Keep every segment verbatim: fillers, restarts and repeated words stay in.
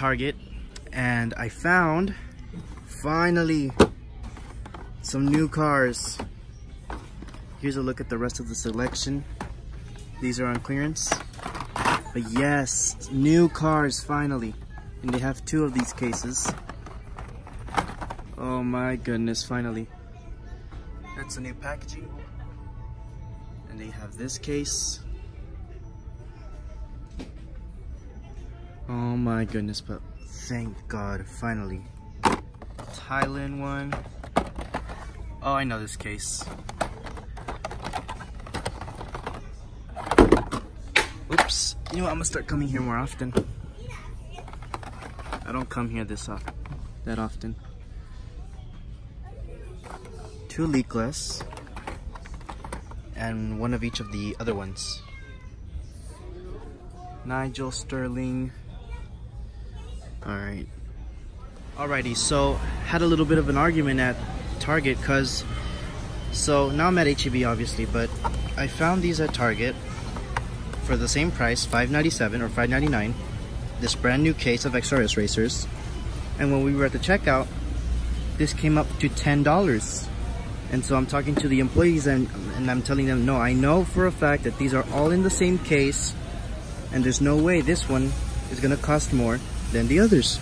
Target, and I found finally some new cars. Here's a look at the rest of the selection. These are on clearance, but yes, new cars finally, and they have two of these cases. Oh my goodness, finally. That's the new packaging. And they have this case. Oh my goodness, but thank God, finally. Thailand one. Oh, I know this case. Oops. You know what, I'm gonna start coming here more often. I don't come here this often, that often. Two leakless and one of each of the other ones. Nigel, Sterling. Alright. Alrighty, so had a little bit of an argument at Target because, so now I'm at H E B obviously, but I found these at Target for the same price, five ninety-seven or five ninety-nine, this brand new case of X R S Racers. And when we were at the checkout, this came up to ten dollars. And so I'm talking to the employees and, and I'm telling them, no, I know for a fact that these are all in the same case and there's no way this one is gonna cost more than the others.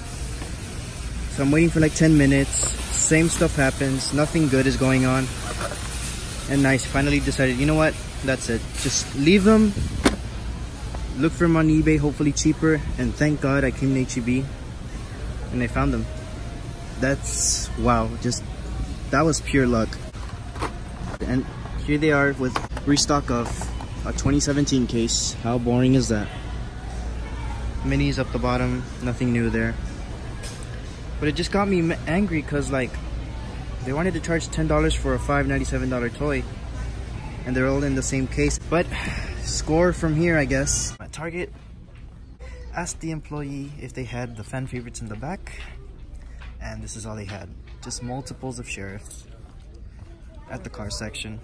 So I'm waiting for like ten minutes, same stuff happens, nothing good is going on. And I finally decided, you know what, that's it. Just leave them, look for them on eBay, hopefully cheaper, and thank God I came to H E B and I found them. That's, wow, just, that was pure luck. And here they are with restock of a twenty seventeen case. How boring is that? Minis up the bottom, nothing new there. But it just got me angry because like they wanted to charge ten dollars for a five ninety-seven dollar toy and they're all in the same case. But score from here, I guess. At Target, asked the employee if they had the fan favorites in the back, and this is all they had. Just multiples of sheriffs. At the car section.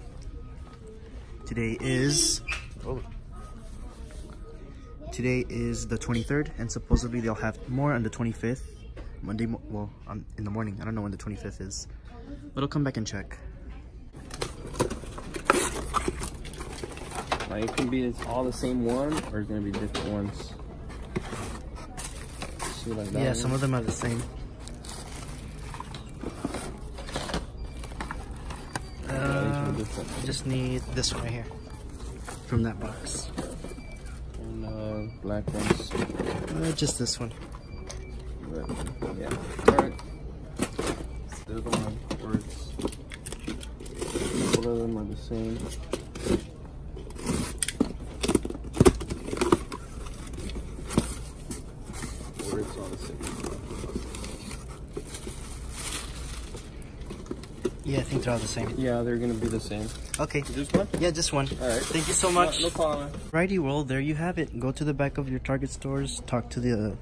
Today is oh, today is the twenty-third, and supposedly they'll have more on the twenty-fifth, Monday. Mo well, um, in the morning. I don't know when the twenty-fifth is, but I'll come back and check. Like it can be all the same one, or it's gonna be different ones. See, like that yeah, one. Some of them are the same. I just need this one right here from that box. And uh, black ones. Uh, just this one. But, yeah. Alright. There's the one works. All of them are the same. Or it's all the same. Yeah, I think they're all the same. Yeah, they're gonna be the same. Okay. Just one? Yeah, just one. All right. Thank you so much. No, no problem. Righty, well, there you have it. Go to the back of your Target stores, talk to the uh,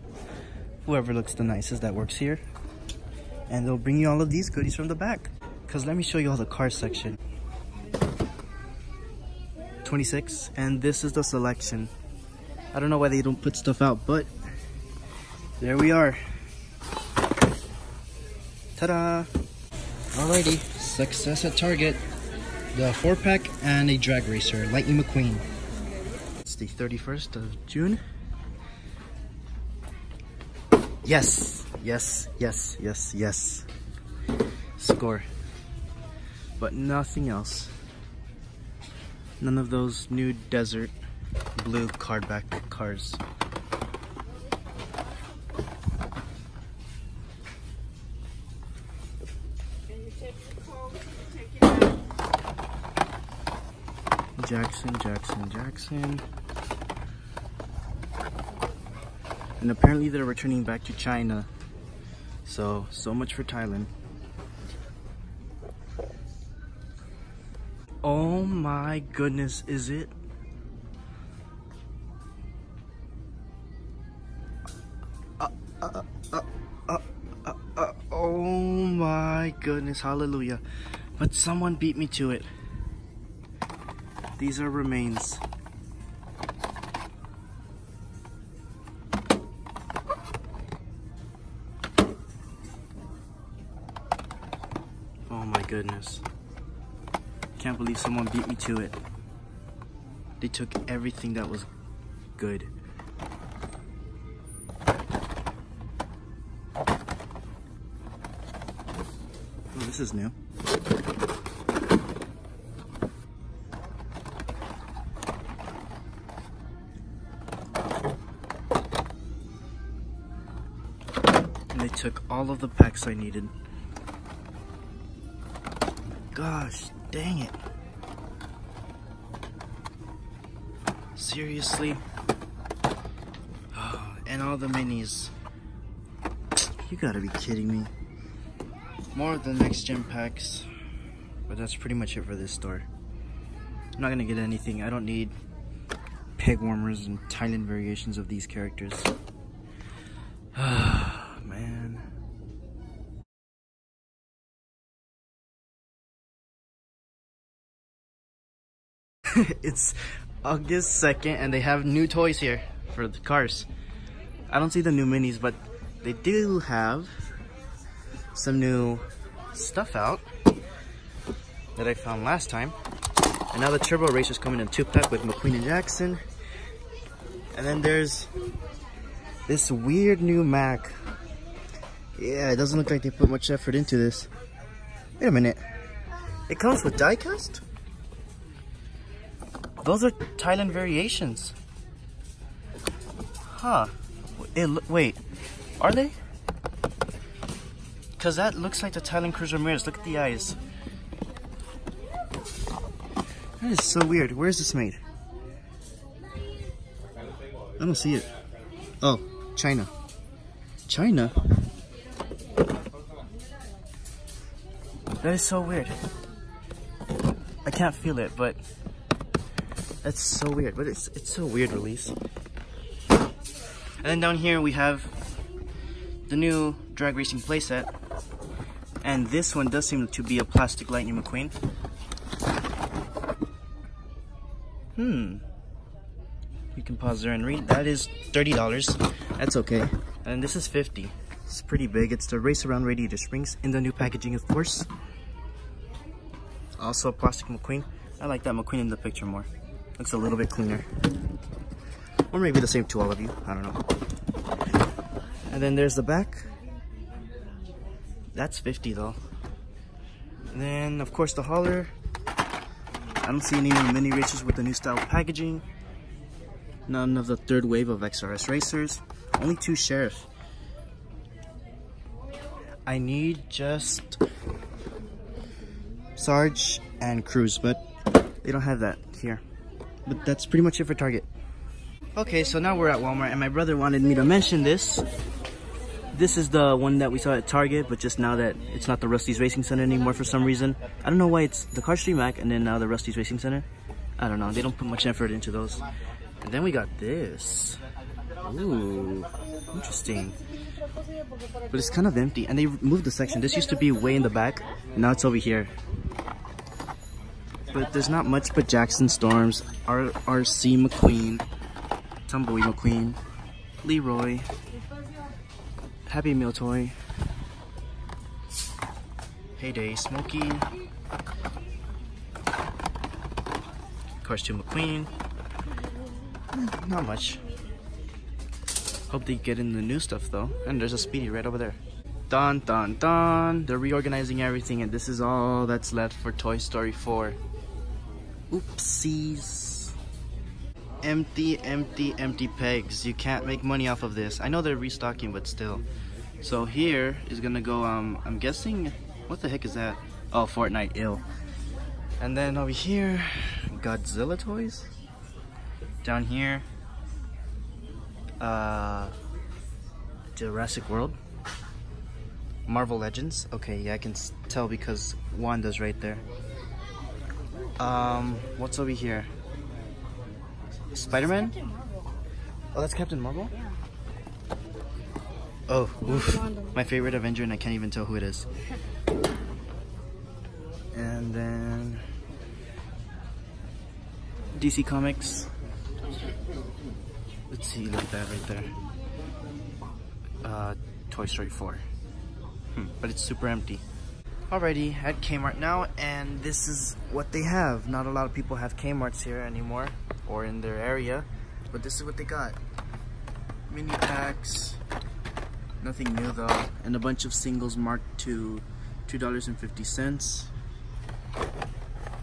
whoever looks the nicest that works here, and they'll bring you all of these goodies from the back. Because let me show you all the car section. twenty-six, and this is the selection. I don't know why they don't put stuff out, but there we are. Ta-da! Alrighty, success at Target. The four-pack and a drag racer, Lightning McQueen. It's the thirty-first of June. Yes, yes, yes, yes, yes. Score. But nothing else. None of those new desert blue cardback cars. Jackson, Jackson, Jackson. And apparently they're returning back to China. So, so much for Thailand. Oh my goodness, is it? Uh, uh, uh, uh, uh, uh, oh my goodness, hallelujah. But someone beat me to it. These are remains. Oh my goodness. Can't believe someone beat me to it. They took everything that was good. Oh, this is new. And they took all of the packs I needed. Gosh, dang it. Seriously? Oh, and all the minis. You gotta be kidding me. More of the next gen packs. But that's pretty much it for this store. I'm not gonna get anything. I don't need peg warmers and Thailand variations of these characters. Man. It's August second and they have new toys here for the cars. I don't see the new minis, but they do have some new stuff out that I found last time. And now the Turbo Racer's coming in two-pack with McQueen and Jackson. And then there's this weird new Mac. Yeah, it doesn't look like they put much effort into this. Wait a minute. It comes with diecast? Those are Thailand variations. Huh. It, wait, are they? Because that looks like the Thailand Cruz Ramirez. Look at the eyes. That is so weird. Where is this made? I don't see it. Oh, China. China? That is so weird. I can't feel it, but that's so weird. But it's it's so weird release. And then down here we have the new drag racing playset. And this one does seem to be a plastic Lightning McQueen. Hmm. You can pause there and read. That is thirty dollars. That's okay. And this is fifty dollars. It's pretty big. It's the Race Around Radiator Springs in the new packaging, of course. Also a plastic McQueen. I like that McQueen in the picture more. Looks a little bit cleaner. Or maybe the same to all of you. I don't know. And then there's the back. That's fifty dollars though. And then of course the hauler. I don't see any new mini racers with the new style packaging. None of the third wave of X R S Racers. Only two sheriffs. I need just Sarge and Cruz, but they don't have that here. But that's pretty much it for Target. Okay, so now we're at Walmart, and my brother wanted me to mention this. This is the one that we saw at Target, but just now that it's not the Rusty's Racing Center anymore for some reason. I don't know why it's the Cars three Mac and then now the Rusty's Racing Center. I don't know, they don't put much effort into those. And then we got this. Ooh, interesting. But it's kind of empty, and they moved the section. This used to be way in the back, and now it's over here. But there's not much but Jackson Storms, R C McQueen, Tumbleweed McQueen, Leroy, Happy Meal Toy, Heyday Smokey, Cars two McQueen. Not much. Hope they get in the new stuff though. And there's a Speedy right over there. Dun dun dun. They're reorganizing everything, and this is all that's left for Toy Story four. Oopsies. Empty, empty, empty pegs. You can't make money off of this. I know they're restocking, but still. So here is gonna go, um, I'm guessing, what the heck is that? Oh, Fortnite, ill. And then over here, Godzilla toys. Down here, Uh, Jurassic World, Marvel Legends. Okay, yeah, I can tell because Wanda's right there. Um, what's over here? Spider Man. Oh, that's Captain Marvel. Oh, oof. My favorite Avenger, and I can't even tell who it is. And then D C Comics. Let's see, like that right there. Uh, Toy Story four. Hmm, but it's super empty. already at Kmart now, and this is what they have. Not a lot of people have Kmarts here anymore or in their area, but this is what they got. Mini packs, nothing new though, and a bunch of singles marked to two dollars and fifty cents.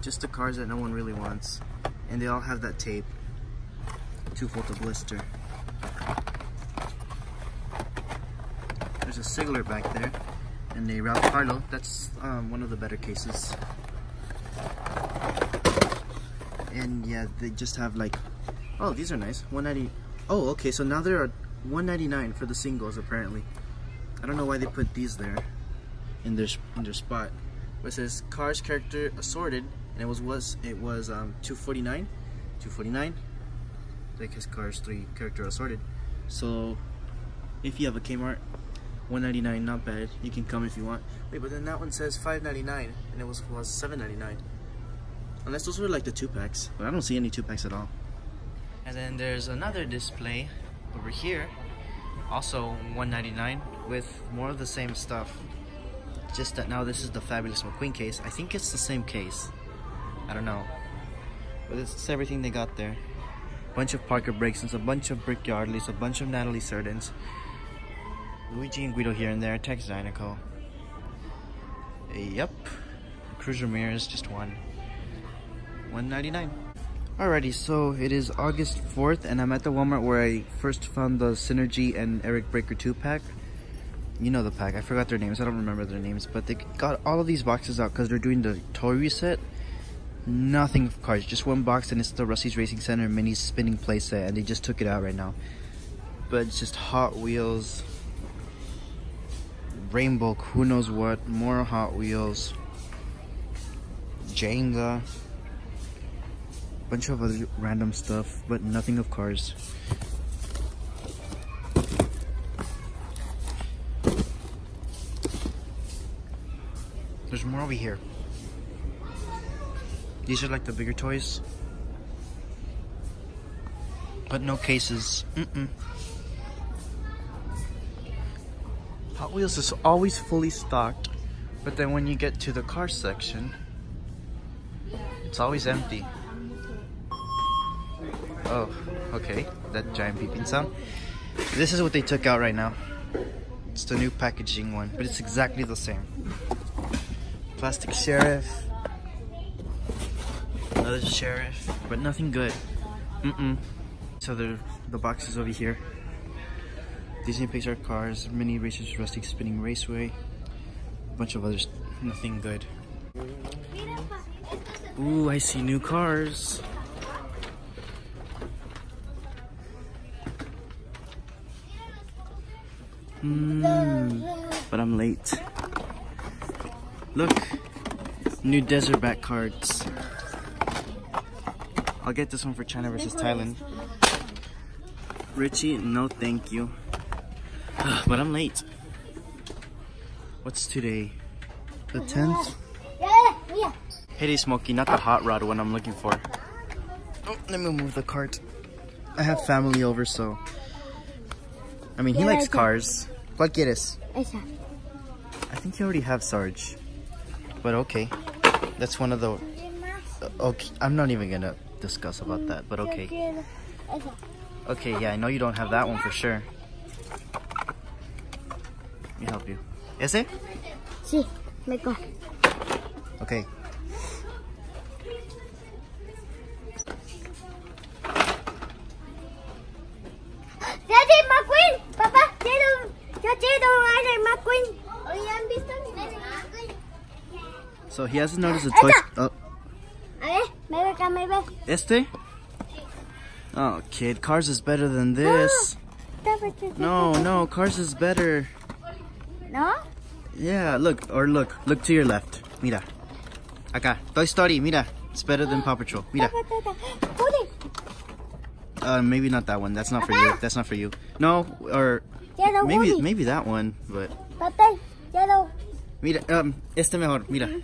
Just the cars that no one really wants, and they all have that tape. Two-fold of blister. There's a Sigler back there, and a Ralph Carlo. That's um, one of the better cases. And yeah, they just have like, oh, these are nice. one ninety. Oh, okay. So now there are one ninety-nine for the singles apparently. I don't know why they put these there in their in their spot. But it says Cars character assorted, and it was was it was um, two forty-nine, two forty-nine. Like his Cars three character assorted. So if you have a Kmart, one ninety-nine, not bad. You can come if you want. Wait, but then that one says five ninety-nine, and it was was seven ninety-nine. Unless those were like the two packs, but I don't see any two packs at all. And then there's another display over here, also one ninety-nine, with more of the same stuff. Just that now this is the Fabulous McQueen case. I think it's the same case. I don't know, but it's everything they got there. Bunch of Parker Brakestons, a bunch of Brick Yardleys, a bunch of Natalie Sertens, Luigi and Guido here and there, Tex Dynaco. Yep, Cruz Ramirez, just one. one ninety-nine. Alrighty, so it is August fourth, and I'm at the Walmart where I first found the Synergy and Eric Breaker two pack. You know the pack, I forgot their names, I don't remember their names, but they got all of these boxes out because they're doing the toy reset. Nothing of cars, just one box, and it's the Rusty's Racing Center mini spinning playset, and they just took it out right now. But it's just Hot Wheels, Rainbow, who knows what, more Hot Wheels, Jenga, bunch of other random stuff, but nothing of cars. There's more over here. These are like the bigger toys, but no cases. Mm-mm. Hot Wheels is always fully stocked, but then when you get to the car section, it's always empty. Oh, okay, that giant beeping sound. This is what they took out right now. It's the new packaging one, but it's exactly the same. Plastic sheriff, another sheriff, but nothing good. Mm-mm. So the the boxes over here. Disney Pixar Cars, Mini Racers, Rustic Spinning Raceway, a bunch of others, nothing good. Ooh, I see new cars. Mm, but I'm late. Look, new desert back cards. I'll get this one for China versus Thailand. Richie, no thank you. But I'm late. What's today? The tenth? Heyday Smokey, not the hot rod one I'm looking for. Oh, let me move the cart. I have family over, so. I mean, he likes cars. What quieres? I think you already have Sarge, but okay, that's one of the. Okay, I'm not even gonna discuss about that, but okay. Okay, yeah, I know you don't have that one for sure. Let me help you. Ese? Sí, me coge. Okay. So he hasn't noticed the toy. Oh. Este? Oh, kid, Cars is better than this. No, no, Cars is better. No? Yeah, look, or look, look to your left. Mira. Acá. Toy Story, mira. It's better than Paw Patrol. Mira. Uh, maybe not that one. That's not for you. That's not for you. No, or maybe maybe that one, but. Mira, um, este mejor, mira.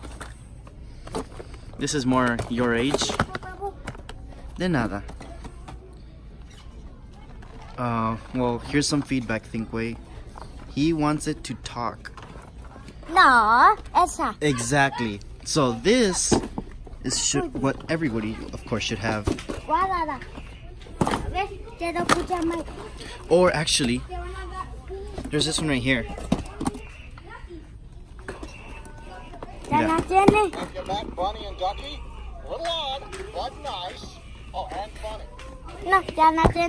This is more your age. De nada. Uh, well, here's some feedback, Thinkway. He wants it to talk. No, it's not. Exactly. So this is should, what everybody, of course, should have. Or actually, there's this one right here. Yeah.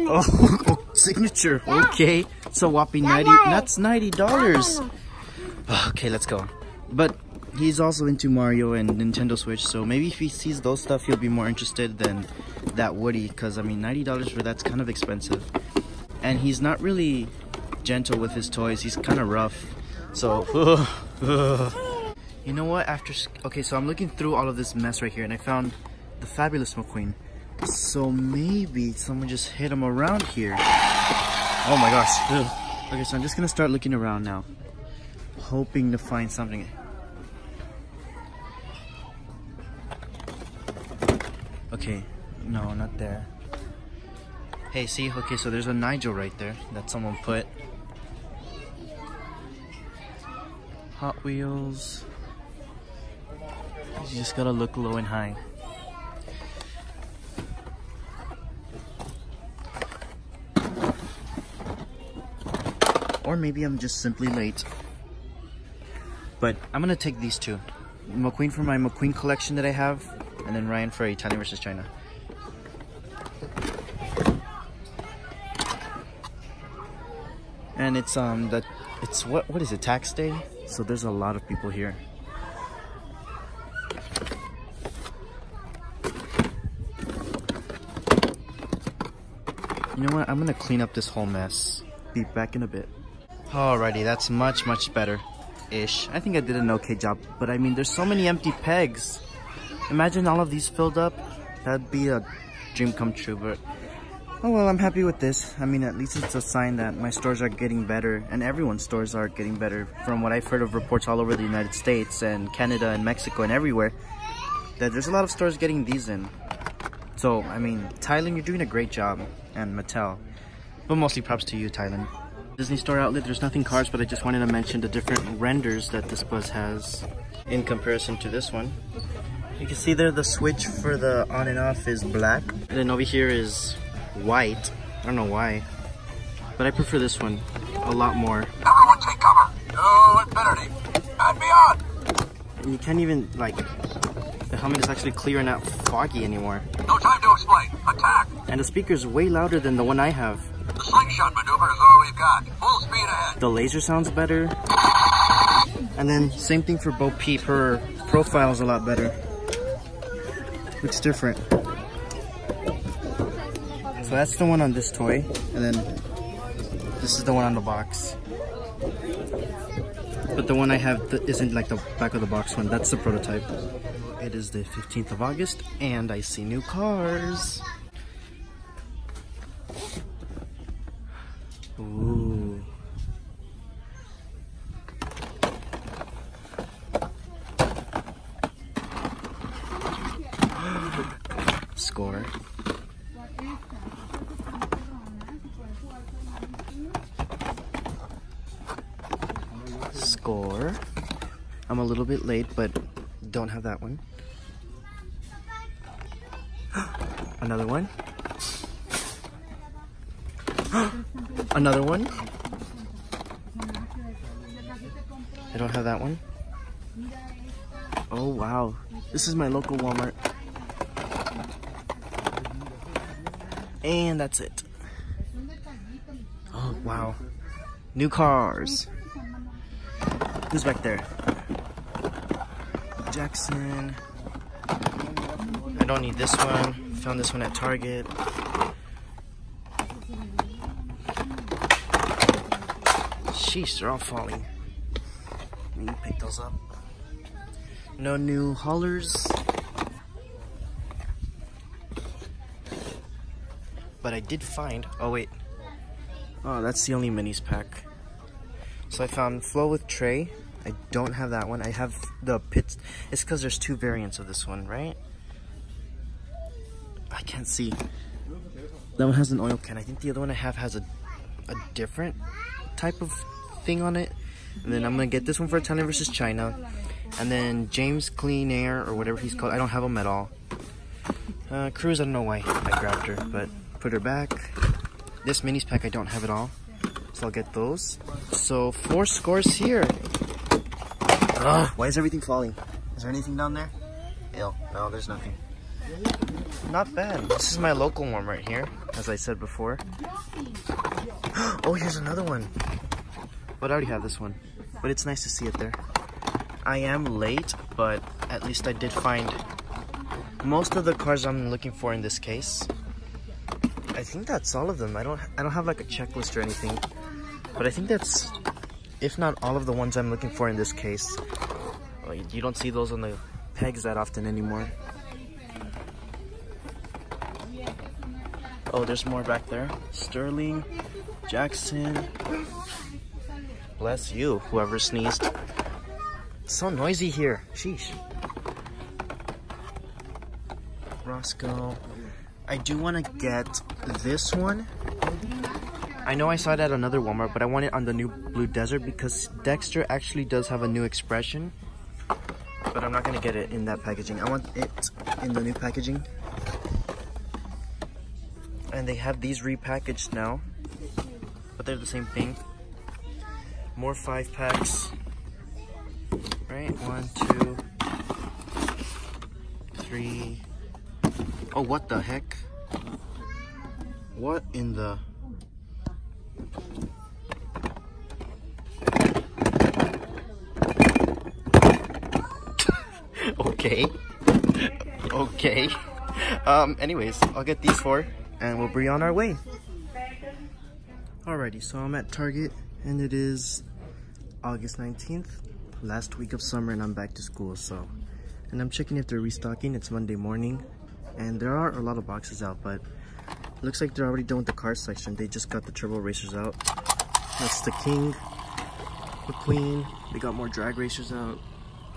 Oh, oh, signature. Okay, so whopping ninety. That's ninety dollars. Okay, let's go. But he's also into Mario and Nintendo Switch, so maybe if he sees those stuff, he'll be more interested than that Woody. Because I mean, ninety dollars for that's kind of expensive. And he's not really gentle with his toys. He's kind of rough. So. Uh, uh. You know what, after, okay, so I'm looking through all of this mess right here and I found the Fabulous McQueen. So maybe someone just hit him around here. Oh my gosh. Ugh. Okay, so I'm just gonna start looking around now, hoping to find something. Okay, no, not there. Hey, see, okay, so there's a Nigel right there that someone put. Hot Wheels. You just gotta look low and high. Or maybe I'm just simply late. But I'm gonna take these two. McQueen for my McQueen collection that I have, and then Ryan for Italian versus China. And it's um that it's what what is it, tax day? So there's a lot of people here. You know what? I'm gonna clean up this whole mess. Be back in a bit. Alrighty, that's much, much better-ish. I think I did an okay job, but I mean, there's so many empty pegs. Imagine all of these filled up. That'd be a dream come true, but... Oh well, I'm happy with this. I mean, at least it's a sign that my stores are getting better, and everyone's stores are getting better. From what I've heard of reports all over the United States, and Canada, and Mexico, and everywhere, that there's a lot of stores getting these in. So, I mean, Thailand, you're doing a great job, and Mattel. But mostly props to you, Thailand. Disney Store outlet, there's nothing Cars, but I just wanted to mention the different renders that this bus has in comparison to this one. You can see there the switch for the on and off is black. And then over here is white. I don't know why, but I prefer this one a lot more. Everyone take cover! To infinity and beyond! And you can't even, like, the helmet is actually clear and not foggy anymore. No time to explain. Attack! And the speaker's way louder than the one I have. The slingshot maneuver is all we've got. Full speed ahead. The laser sounds better. And then same thing for Bo Peep. Her profile's a lot better. Looks different. So that's the one on this toy. And then this is the one on the box. But the one I have th isn't like the back of the box one. That's the prototype. It is the fifteenth of August, and I see new cars. Ooh. Score. Score. I'm a little bit late, but don't have that one. Another one. Another one. I don't have that one. Oh wow. This is my local Walmart. And that's it. Oh wow. New cars. Who's back there? Jackson. I don't need this one. Found this one at Target. Sheesh, they're all falling. Let me pick those up. No new haulers. But I did find, oh wait. Oh, that's the only minis pack. So I found Flow with Tray. I don't have that one. I have the Pits. It's because there's two variants of this one, right? I can't see. That one has an oil can. I think the other one I have has a, a different type of thing on it. And then I'm going to get this one for Italian versus China. And then James Clean Air, or whatever he's called. I don't have him at all. Uh, Cruz, I don't know why I grabbed her, but put her back. This minis pack, I don't have at all. So I'll get those. So four scores here. Ugh, why is everything falling? Is there anything down there? Ew, no, there's nothing. Not bad. This is my local one right here, as I said before. Oh, here's another one. But I already have this one. But it's nice to see it there. I am late, but at least I did find most of the cars I'm looking for in this case. I think that's all of them. I don't I don't have like a checklist or anything. But I think that's, if not all of the ones I'm looking for in this case. You don't see those on the pegs that often anymore. Oh, there's more back there. Sterling, Jackson. Bless you, whoever sneezed. It's so noisy here. Sheesh. Roscoe. I do want to get this one. I know I saw it at another Walmart, but I want it on the new Blue Desert because Dexter actually does have a new expression. But I'm not going to get it in that packaging. I want it in the new packaging. And they have these repackaged now, but they're the same thing. More five packs, right? One, two, three. Oh, what the heck? What in the? Okay. Okay. Um, anyways, I'll get these four. And we'll be on our way. Alrighty, so I'm at Target, and it is August nineteenth, last week of summer, and I'm back to school, so. And I'm checking if they're restocking. It's Monday morning, and there are a lot of boxes out, but it looks like they're already done with the car section. They just got the Turbo Racers out. That's the King, the Queen. They got more Drag Racers out.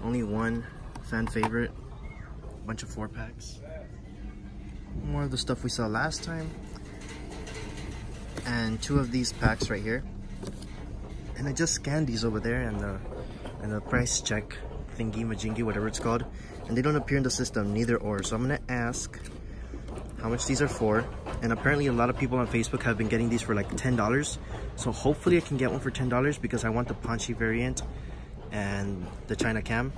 Only one fan favorite. A bunch of four packs. More of the stuff we saw last time, and two of these packs right here. And I just scanned these over there, and the and the price check thingy majingy, whatever it's called, and they don't appear in the system, neither or. So I'm gonna ask how much these are for. And apparently a lot of people on Facebook have been getting these for like ten dollars, so hopefully I can get one for ten dollars because I want the Ponchi variant and the China Cam.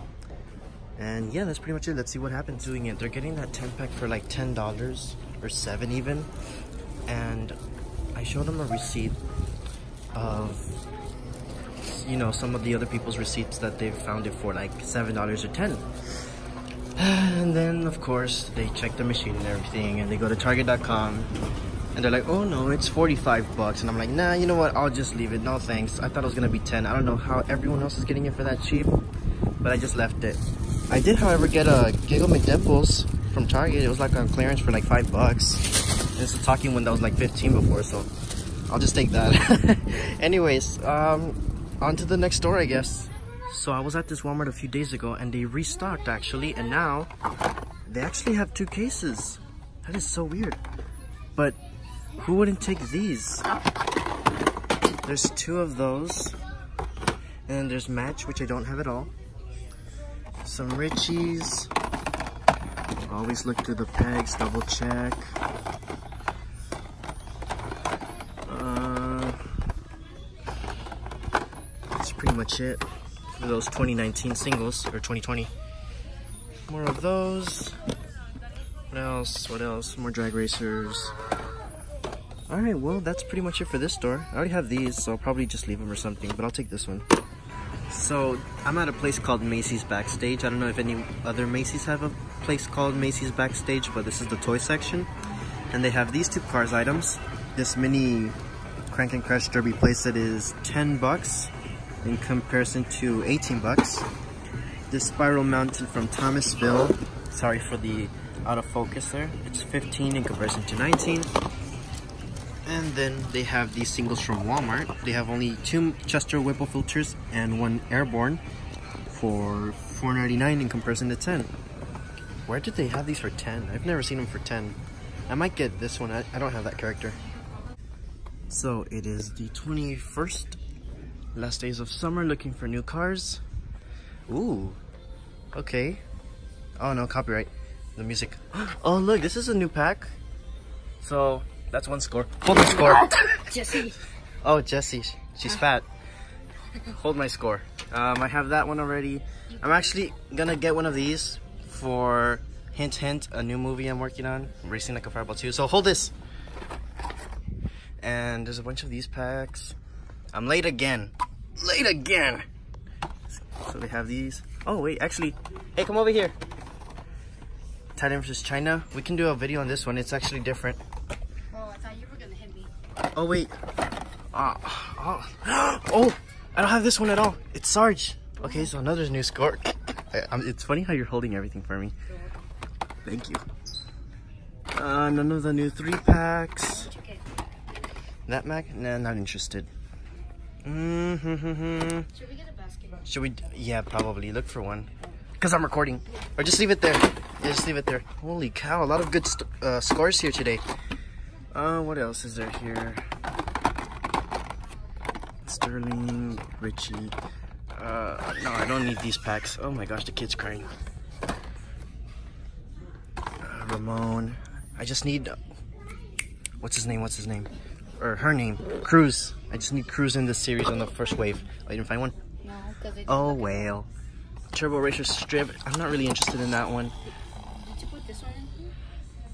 And yeah, that's pretty much it. Let's see what happens doing it. They're getting that ten pack for like ten dollars or seven even. And I showed them a receipt of, you know, some of the other people's receipts that they've found it for like seven dollars or ten. And then of course they check the machine and everything, and they go to target dot com and they're like, oh no, it's forty-five bucks. And I'm like, nah, you know what? I'll just leave it. No, thanks. I thought it was going to be ten. I don't know how everyone else is getting it for that cheap, but I just left it. I did, however, get a Giggle McDimples from Target. It was like on clearance for like five bucks. It's a talking one that was like fifteen before, so I'll just take that. Anyways, um, on to the next store, I guess. So I was at this Walmart a few days ago, and they restocked actually, and now they actually have two cases. That is so weird. But who wouldn't take these? There's two of those, and there's Match, which I don't have at all. Some Richies. Always look through the pegs, double check. Uh, that's pretty much it for those twenty nineteen singles, or twenty twenty. More of those. What else? What else? More Drag Racers. Alright, well, that's pretty much it for this store. I already have these, so I'll probably just leave them or something, but I'll take this one. So, I'm at a place called Macy's Backstage. I don't know if any other Macy's have a place called Macy's Backstage, but this is the toy section. And they have these two Cars items. This mini Crank and Crash Derby playset is ten bucks in comparison to eighteen bucks. This Spiral Mountain from Thomasville, sorry for the out of focus there, it's fifteen in comparison to nineteen. And then they have these singles from Walmart. They have only two Chester Whipple filters and one Airborne for four ninety-nine in comparison to ten. Where did they have these for ten? I've never seen them for ten. I might get this one. I, I don't have that character. So it is the twenty-first Last days of summer, looking for new cars. Ooh, okay. Oh no, copyright. The music. Oh look, this is a new pack. So that's one score. Hold the score. Jessie. Oh, Jessie. She's fat. Hold my score. Um, I have that one already. I'm actually gonna get one of these for hint hint a new movie I'm working on. I'm racing like a fireball too. So hold this. And there's a bunch of these packs. I'm late again. Late again. So they have these. Oh wait, actually, hey, come over here. Thailand versus China. We can do a video on this one. It's actually different. Oh, I thought you were gonna hit me. Oh wait. Uh, oh. Oh, I don't have this one at all. It's Sarge. Okay, so another new score. I, I'm, it's funny how you're holding everything for me. Thank you. Uh, none of the new three packs. That Mac? Nah, not interested. Mm-hmm-hmm-hmm. Should we get a basketball? Should we? Yeah, probably. Look for one. Because I'm recording. Or just leave it there. Yeah, just leave it there. Holy cow, a lot of good st uh, scores here today. Uh, what else is there here? Sterling, Richie. Uh, no, I don't need these packs. Oh my gosh, the kid's crying. Uh, Ramon. I just need... Uh, what's his name? What's his name? Or her name. Cruz. I just need Cruz in this series on the first wave. Oh, you didn't find one? No, because it's... Oh, well. Turbo Racer Strip. I'm not really interested in that one. Did you put this one in here?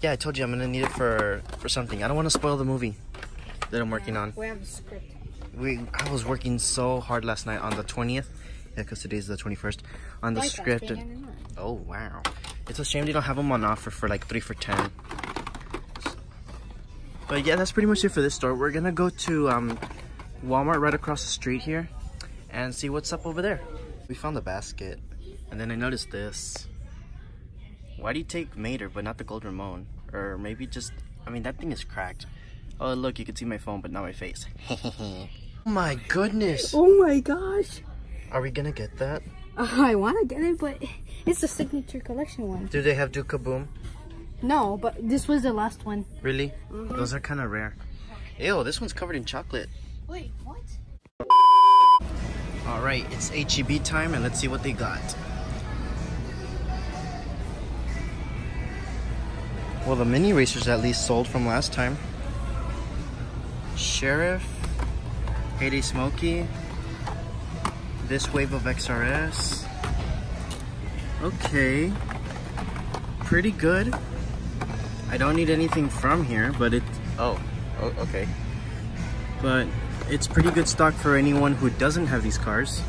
Yeah, I told you I'm going to need it for for something. I don't want to spoil the movie that I'm working on. We have a script. We, I was working so hard last night on the twentieth. Yeah, because today's the twenty-first. On the like script. And, oh, wow. It's a shame they don't have them on offer for like three for ten. But yeah, that's pretty much it for this store. We're going to go to um, Walmart right across the street here and see what's up over there. We found the basket. And then I noticed this. Why do you take Mater but not the gold Ramon? Or maybe just, I mean, that thing is cracked. Oh look, you can see my phone but not my face. Oh my goodness. Oh my gosh. Are we gonna get that? Uh, I wanna get it, but it's the signature collection one. Do they have Duke Kaboom? No, but this was the last one. Really? Mm-hmm. Those are kind of rare. Ew, this one's covered in chocolate. Wait, what? Alright, it's H E B time and let's see what they got. Well, the Mini Racers at least sold from last time. Sheriff, Heyday Smokey, this wave of X R S. Okay, pretty good. I don't need anything from here, but it, oh, oh, okay. But it's pretty good stock for anyone who doesn't have these cars.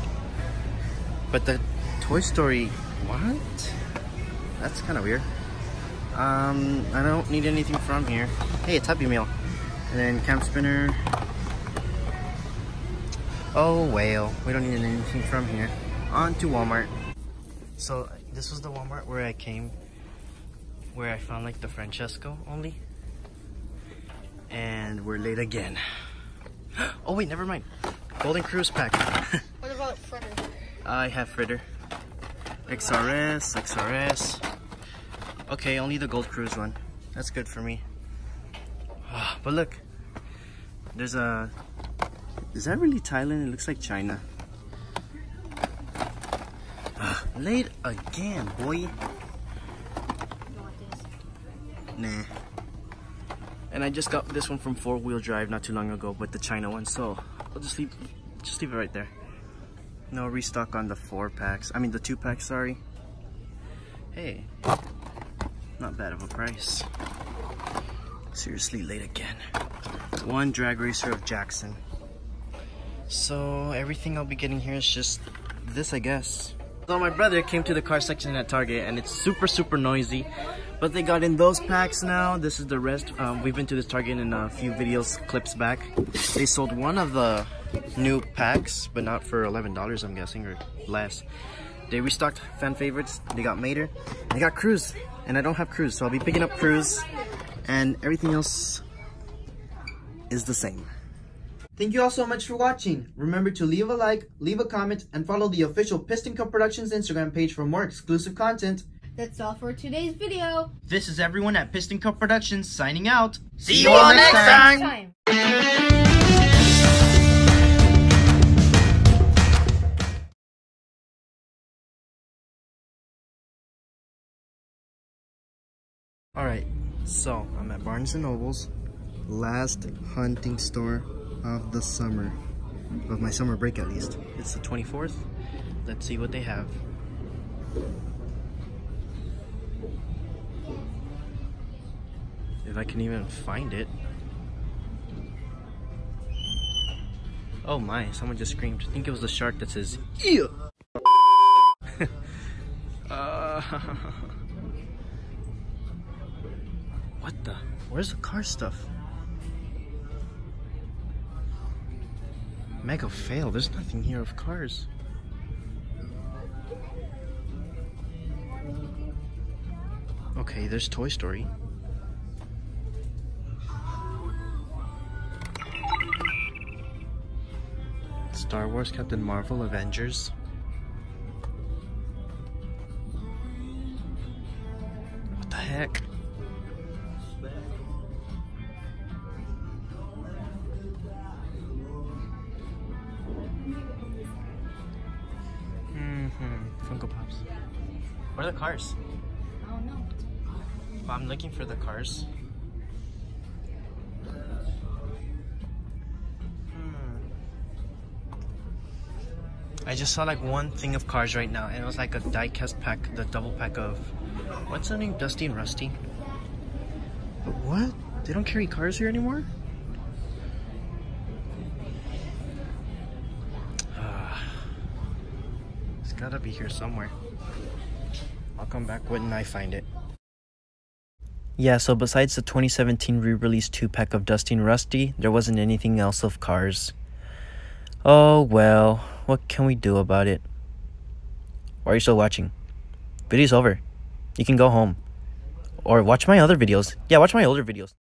But the Toy Story, what? That's kind of weird. Um, I don't need anything from here. Hey, it's Happy Meal. And then Camp Spinner. Oh, well, we don't need anything from here. On to Walmart. So this was the Walmart where I came, where I found like the Francesco only. And we're late again. Oh wait, never mind. Golden Cruise pack. What about Fritter? I have Fritter. X R S, X R S. Okay, only the Gold Cruise one. That's good for me. But look, there's a... Is that really Thailand? It looks like China. Ugh, late again, boy. Nah. And I just got this one from Four Wheel Drive not too long ago, but the China one, so I'll just leave, just leave it right there. No restock on the four packs. I mean the two packs, sorry. Hey, not bad of a price. Seriously, late again. One drag racer of Jackson. So everything I'll be getting here is just this, I guess. So my brother came to the car section at Target and it's super, super noisy. But they got in those packs now. This is the rest. Um, we've been to this Target in a few videos, clips back. They sold one of the new packs, but not for eleven dollars, I'm guessing, or less. They restocked fan favorites. They got Mater. They got Cruz. And I don't have Cruz, so I'll be picking up Cruz. And everything else is the same. Thank you all so much for watching. Remember to leave a like, leave a comment, and follow the official Piston Cup Productions Instagram page for more exclusive content. That's all for today's video. This is everyone at Piston Cup Productions signing out. See, See you all next time. time. Alright, so I'm at Barnes and Noble's, last hunting store of the summer, of my summer break at least. It's the twenty-fourth. Let's see what they have. If I can even find it. Oh my, someone just screamed. I think it was the shark that says, ew! uh, what the? Where's the car stuff? Mega fail, there's nothing here of cars. Okay, there's Toy Story. Star Wars, Captain Marvel, Avengers. What the heck? Mm-hmm. Funko Pops. Where are the cars? I don't know. I'm looking for the cars. I just saw like one thing of cars right now, and it was like a die-cast pack, the double pack of, what's the name, Dusty and Rusty? But what? They don't carry cars here anymore? Uh, it's gotta be here somewhere. I'll come back when I find it. Yeah, so besides the twenty seventeen re-release two-pack of Dusty and Rusty, there wasn't anything else of cars. Oh well, what can we do about it? Why are you still watching? Video's over. You can go home. Or watch my other videos. Yeah, watch my older videos.